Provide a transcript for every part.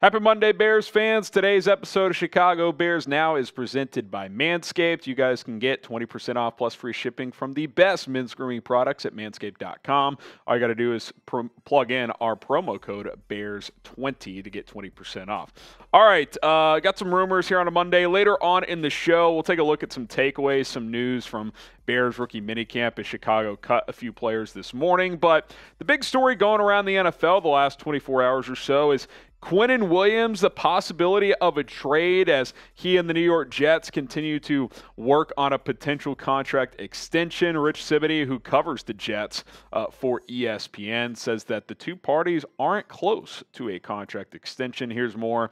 Happy Monday, Bears fans. Today's episode of Chicago Bears Now is presented by Manscaped. You guys can get 20% off plus free shipping from the best men's grooming products at manscaped.com. All you got to do is plug in our promo code BEARS20 to get 20% off. All right, got some rumors here on a Monday. Later on in the show, we'll take a look at some takeaways, some news from Bears rookie minicamp as Chicago cut a few players this morning. But the big story going around the NFL the last 24 hours or so is Quinnen Williams, the possibility of a trade as he and the New York Jets continue to work on a potential contract extension. Rich Cimini, who covers the Jets for ESPN, says that the two parties aren't close to a contract extension. Here's more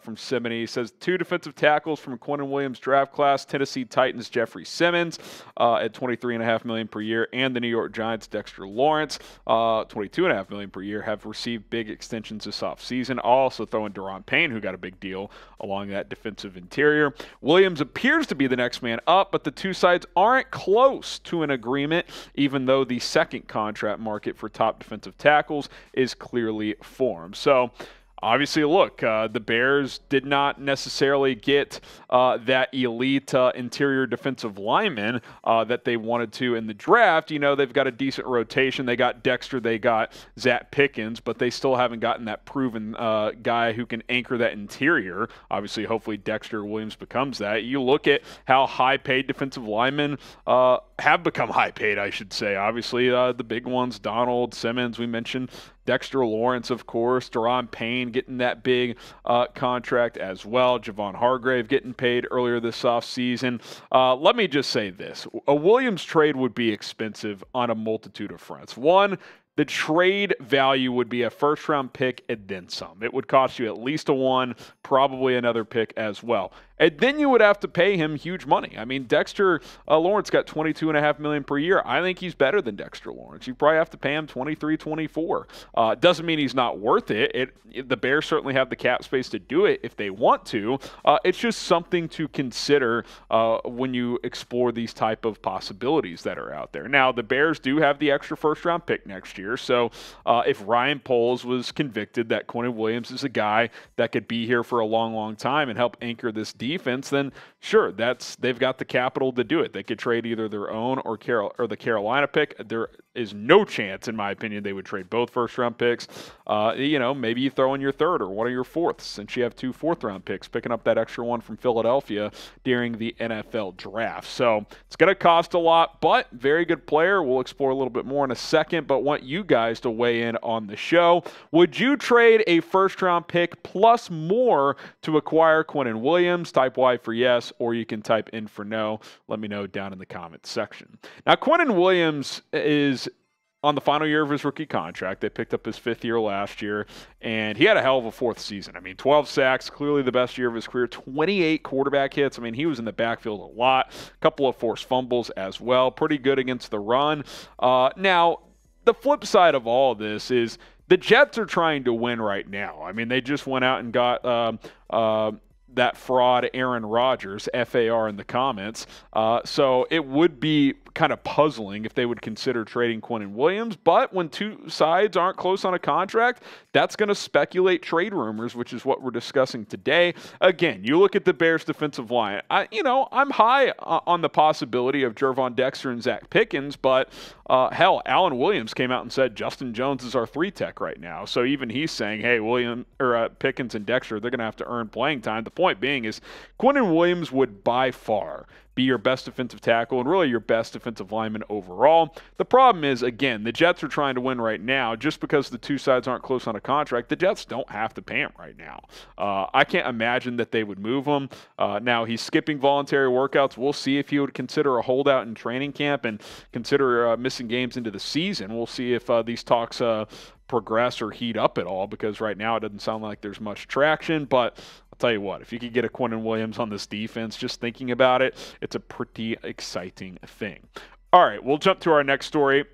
from Cimini. He says two defensive tackles from Quinnen Williams' draft class, Tennessee Titans' Jeffrey Simmons at $23.5 million per year, and the New York Giants' Dexter Lawrence, $22.5 million per year, have received big extensions this offseason. Also throw in Daron Payne, who got a big deal along that defensive interior. Williams appears to be the next man up, but the two sides aren't close to an agreement, even though the second contract market for top defensive tackles is clearly formed. So obviously, look, the Bears did not necessarily get that elite interior defensive lineman that they wanted to in the draft. You know, they've got a decent rotation. They got Dexter, they got Zach Pickens, but they still haven't gotten that proven guy who can anchor that interior. Obviously, hopefully Dexter Williams becomes that. You look at how high-paid defensive linemen have become high-paid, I should say. Obviously, the big ones, Donald, Simmons, we mentioned Dexter Lawrence, of course, Daron Payne getting that big contract as well, Javon Hargrave getting paid earlier this offseason. Let me just say this. A Williams trade would be expensive on a multitude of fronts. One, the trade value would be a first-round pick and then some. It would cost you at least a one, probably another pick as well. And then you would have to pay him huge money. I mean, Dexter Lawrence got $22.5 million per year. I think he's better than Dexter Lawrence. You probably have to pay him $23, $24. Doesn't mean he's not worth it. The Bears certainly have the cap space to do it if they want to. It's just something to consider when you explore these type of possibilities that are out there. Now, the Bears do have the extra first-round pick next year. So if Ryan Poles was convicted that Quinnen Williams is a guy that could be here for a long, long time and help anchor this defense, then sure, they've got the capital to do it. They could trade either their own or the Carolina pick. There is no chance, in my opinion, they would trade both first-round picks. You know, maybe you throw in your third or one of your fourths, since you have two fourth-round picks, picking up that extra one from Philadelphia during the NFL draft. So it's going to cost a lot, but very good player. We'll explore a little bit more in a second, but want you guys to weigh in on the show. Would you trade a first-round pick plus more to acquire Quinnen Williams? Type Y for yes, or you can type in for no. Let me know down in the comments section. Now, Quinnen Williams is on the final year of his rookie contract. They picked up his fifth year last year, and he had a hell of a fourth season. I mean, 12 sacks, clearly the best year of his career, 28 quarterback hits. I mean, he was in the backfield a lot, a couple of forced fumbles as well, pretty good against the run. Now, the flip side of all of this is the Jets are trying to win right now. I mean, they just went out and got that fraud Aaron Rodgers, FAR in the comments. So it would be kind of puzzling if they would consider trading Quinnen Williams. But when two sides aren't close on a contract, that's going to speculate trade rumors, which is what we're discussing today. Again, you look at the Bears defensive line. I'm high on the possibility of Gervon Dexter and Zach Pickens, but hell, Alan Williams came out and said Justin Jones is our three tech right now. So even he's saying, hey, Pickens and Dexter, they're going to have to earn playing time. The point being is Quinnen Williams would by far be your best defensive tackle and really your best defensive lineman overall. The problem is, again, the Jets are trying to win right now. Just because the two sides aren't close on a contract, the Jets don't have to pay him right now. I can't imagine that they would move him. Now, he's skipping voluntary workouts. We'll see if he would consider a holdout in training camp and consider missing games into the season. We'll see if these talks progress or heat up at all, because right now it doesn't sound like there's much traction. But tell you what, if you could get a Quinnen Williams on this defense, just thinking about it, it's a pretty exciting thing. All right, we'll jump to our next story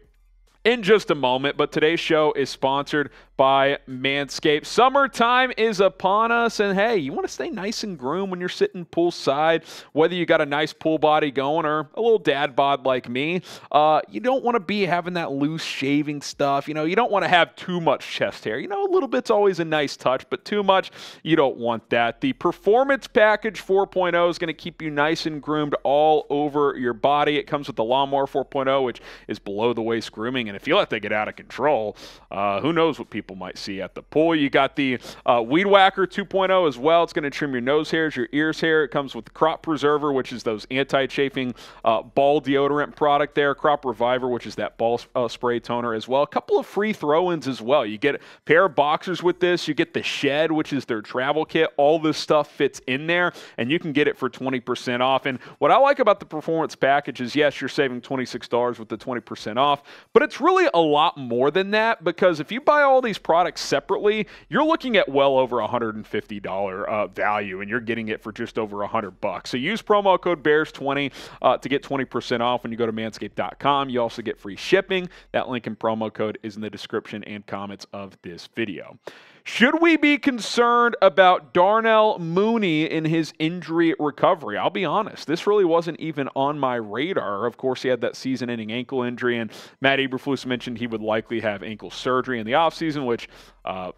in just a moment, but today's show is sponsored by Manscaped. Summertime is upon us, and hey, you want to stay nice and groomed when you're sitting poolside, whether you got a nice pool body going or a little dad bod like me. You don't want to be having that loose shaving stuff. You know, you don't want to have too much chest hair. You know, a little bit's always a nice touch, but too much, you don't want that. The Performance Package 4.0 is going to keep you nice and groomed all over your body. It comes with the Lawnmower 4.0, which is below-the-waist grooming, and if you let that get out of control, who knows what people might see at the pool. You got the Weed Whacker 2.0 as well. It's going to trim your nose hairs, your ears hair. It comes with the Crop Preserver, which is those anti-chafing ball deodorant product there. Crop Reviver, which is that ball spray toner as well. A couple of free throw-ins as well. You get a pair of boxers with this. You get the Shed, which is their travel kit. All this stuff fits in there, and you can get it for 20% off. And what I like about the Performance Package is, yes, you're saving $26 with the 20% off, but it's really a lot more than that, because if you buy all these products separately, you're looking at well over $150 value, and you're getting it for just over $100. So use promo code BEARS20 to get 20% off when you go to manscaped.com. You also get free shipping. That link and promo code is in the description and comments of this video. Should we be concerned about Darnell Mooney in his injury recovery? I'll be honest, this really wasn't even on my radar. Of course, he had that season-ending ankle injury, and Matt Eberflus mentioned he would likely have ankle surgery in the offseason, which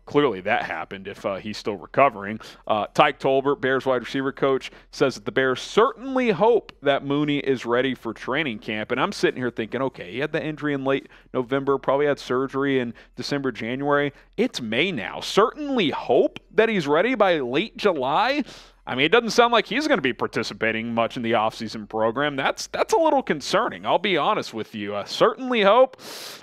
clearly that happened if he's still recovering. Tyke Tolbert, Bears wide receiver coach, says that the Bears certainly hope that Mooney is ready for training camp. And I'm sitting here thinking, okay, he had the injury in late November, probably had surgery in December, January. It's May now. Certainly hope that he's ready by late July. I mean, it doesn't sound like he's going to be participating much in the offseason program. That's a little concerning. I'll be honest with you. Certainly hope.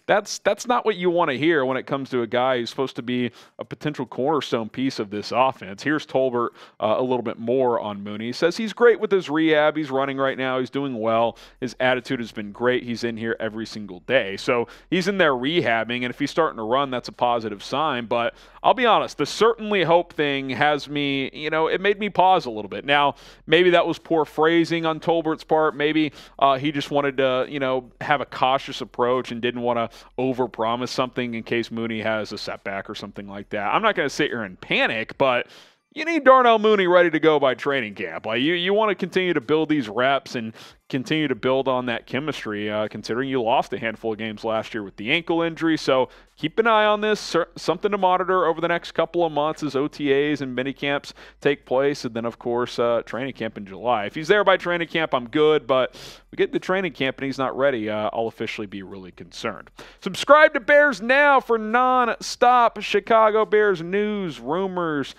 That's not what you want to hear when it comes to a guy who's supposed to be a potential cornerstone piece of this offense. Here's Tolbert a little bit more on Mooney. He says he's great with his rehab. He's running right now. He's doing well. His attitude has been great. He's in here every single day. So he's in there rehabbing, and if he's starting to run, that's a positive sign. But I'll be honest, the certainly hope thing has me, you know, it made me pause a little bit. Now, maybe that was poor phrasing on Tolbert's part. Maybe he just wanted to, you know, have a cautious approach and didn't want to overpromise something in case Mooney has a setback or something like that. I'm not going to sit here and panic, but you need Darnell Mooney ready to go by training camp. Like you want to continue to build these reps and continue to build on that chemistry, considering you lost a handful of games last year with the ankle injury. So keep an eye on this. Something to monitor over the next couple of months as OTAs and mini camps take place, and then, of course, training camp in July. If he's there by training camp, I'm good, but we get to training camp and he's not ready, I'll officially be really concerned. Subscribe to Bears Now for non-stop Chicago Bears news, rumors,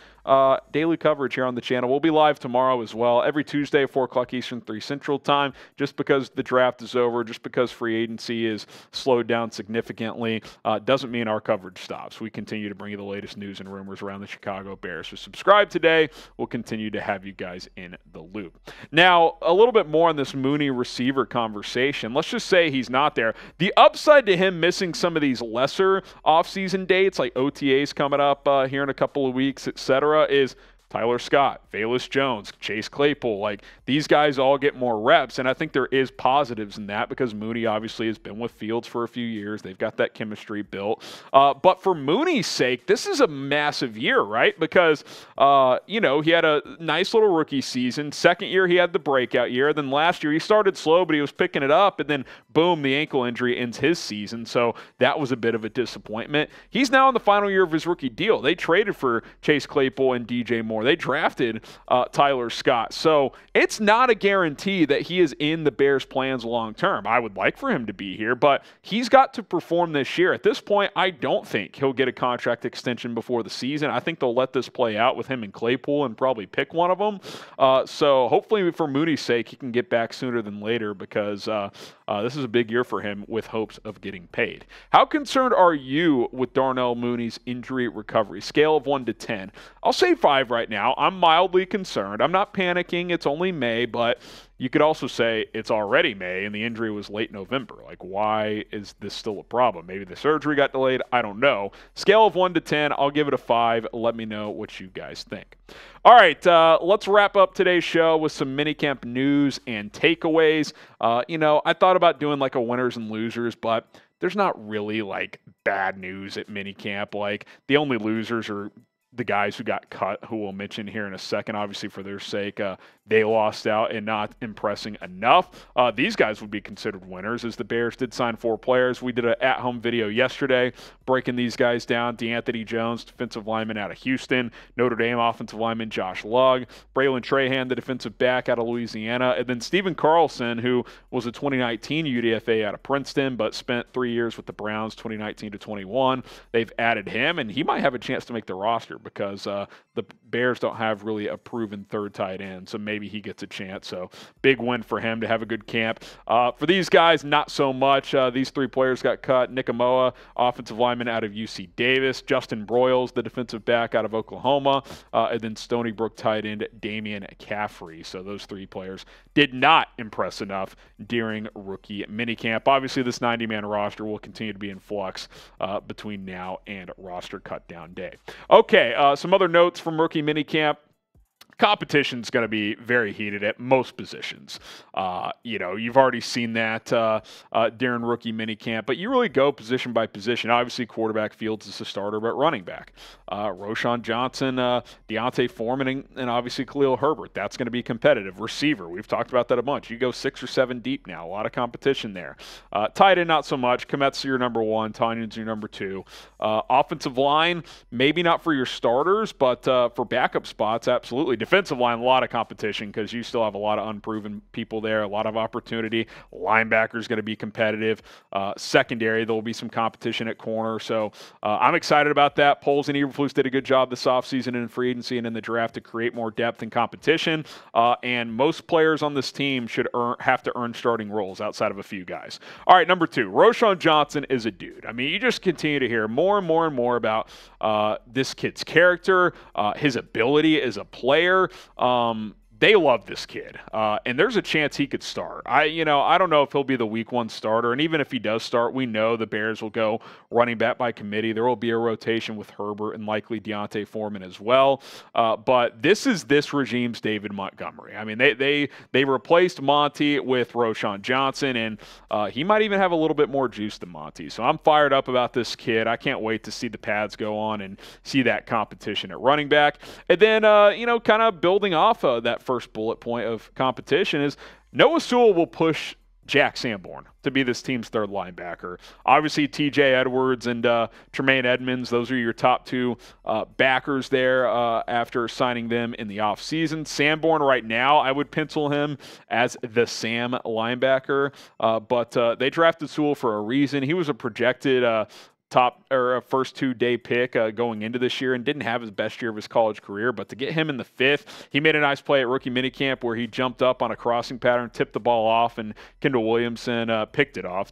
daily coverage here on the channel. We'll be live tomorrow as well, every Tuesday, 4 o'clock Eastern, 3 Central Time. Just because the draft is over, just because free agency is slowed down significantly, doesn't mean our coverage stops. We continue to bring you the latest news and rumors around the Chicago Bears. So subscribe today. We'll continue to have you guys in the loop. Now, a little bit more on this Mooney receiver conversation. Let's just say he's not there. The upside to him missing some of these lesser offseason dates, like OTAs coming up here in a couple of weeks, etc., is Tyler Scott, Velus Jones, Chase Claypool, like these guys all get more reps, and I think there is positives in that because Mooney obviously has been with Fields for a few years. They've got that chemistry built. But for Mooney's sake, this is a massive year, right? Because, you know, he had a nice little rookie season. Second year, he had the breakout year. Then last year, he started slow, but he was picking it up, and then, boom, the ankle injury ends his season. So that was a bit of a disappointment. He's now in the final year of his rookie deal. They traded for Chase Claypool and DJ Moore. They drafted Tyler Scott. So it's not a guarantee that he is in the Bears' plans long term. I would like for him to be here, but he's got to perform this year. At this point, I don't think he'll get a contract extension before the season. I think they'll let this play out with him and Claypool and probably pick one of them. So hopefully for Mooney's sake, he can get back sooner than later because this is a big year for him with hopes of getting paid. How concerned are you with Darnell Mooney's injury recovery? Scale of 1 to 10. I'll say 5 right now. I'm mildly concerned. I'm not panicking. It's only May, but You could also say it's already May and the injury was late November. Like, why is this still a problem? Maybe the surgery got delayed. I don't know. Scale of 1 to 10, I'll give it a 5. Let me know what you guys think. All right, let's wrap up today's show with some minicamp news and takeaways. I thought about doing like a winners and losers, but there's not really like bad news at minicamp. Like, the only losers are the guys who got cut, who we'll mention here in a second. Obviously, for their sake, they lost out and not impressing enough. These guys would be considered winners, as the Bears did sign 4 players. We did an at-home video yesterday breaking these guys down. D'Anthony Jones, defensive lineman out of Houston. Notre Dame offensive lineman Josh Lugg. Braylon Trahan, the defensive back out of Louisiana. And then Steven Carlson, who was a 2019 UDFA out of Princeton, but spent 3 years with the Browns, 2019 to 21. They've added him, and he might have a chance to make the roster, because the Bears don't have really a proven third tight end, so maybe he gets a chance. So big win for him to have a good camp. For these guys, not so much. These 3 players got cut. Nick Amoah, offensive lineman out of UC Davis. Justin Broyles, the defensive back out of Oklahoma. And then Stony Brook tight end Damian Caffrey. So those 3 players did not impress enough during rookie minicamp. Obviously, this 90-man roster will continue to be in flux between now and roster cutdown day. Okay. Some other notes from rookie minicamp. Competition's going to be very heated at most positions. You've already seen that during rookie minicamp, but you really go position by position. Obviously, quarterback Fields is the starter, but running back. Roshan Johnson, Deontay Foreman, and obviously Khalil Herbert. That's going to be competitive. Receiver, we've talked about that a bunch. You go 6 or 7 deep now. A lot of competition there. Tight end, not so much. Komet's your number 1. Tanyan's your number 2. Offensive line, maybe not for your starters, but for backup spots, absolutely. Defensive line, a lot of competition because you still have a lot of unproven people there, a lot of opportunity. Linebacker is going to be competitive. Secondary, there will be some competition at corner. So I'm excited about that. Poles and Eberflus did a good job this offseason in free agency and in the draft to create more depth and competition. And most players on this team should have to earn starting roles outside of a few guys. All right, number 2, Roshan Johnson is a dude. I mean, you just continue to hear more and more and more about this kid's character, his ability as a player. They love this kid, and there's a chance he could start. I don't know if he'll be the week 1 starter, and even if he does start, we know the Bears will go running back by committee. There will be a rotation with Herbert and likely Deontay Foreman as well. But this is this regime's David Montgomery. I mean, they replaced Monty with Roshan Johnson, and he might even have a little bit more juice than Monty. So I'm fired up about this kid. I can't wait to see the pads go on and see that competition at running back. And then, kind of building off of that first bullet point of competition is Noah Sewell will push Jack Sanborn to be this team's third linebacker. Obviously, TJ Edwards and Tremaine Edmonds, those are your top 2 backers there after signing them in the offseason. Sanborn right now, I would pencil him as the Sam linebacker, but they drafted Sewell for a reason. He was a projected first 2-day pick going into this year and didn't have his best year of his college career, but to get him in the 5th, he made a nice play at rookie minicamp where he jumped up on a crossing pattern, tipped the ball off, and Kendall Williamson tipped it up,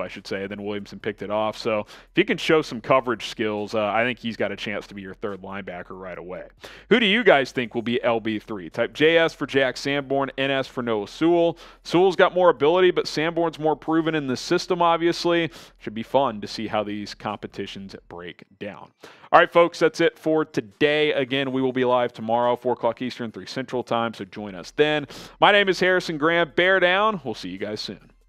and then Williamson picked it off. So if he can show some coverage skills, I think he's got a chance to be your third linebacker right away. Who do you guys think will be LB3? Type JS for Jack Sanborn, NS for Noah Sewell. Sewell's got more ability, but Sanborn's more proven in the system, obviously. Should be fun to see how these competitions break down. All right, folks, that's it for today. Again, we will be live tomorrow, 4 o'clock Eastern, 3 Central time, so join us then. My name is Harrison Graham. Bear down. We'll see you guys soon.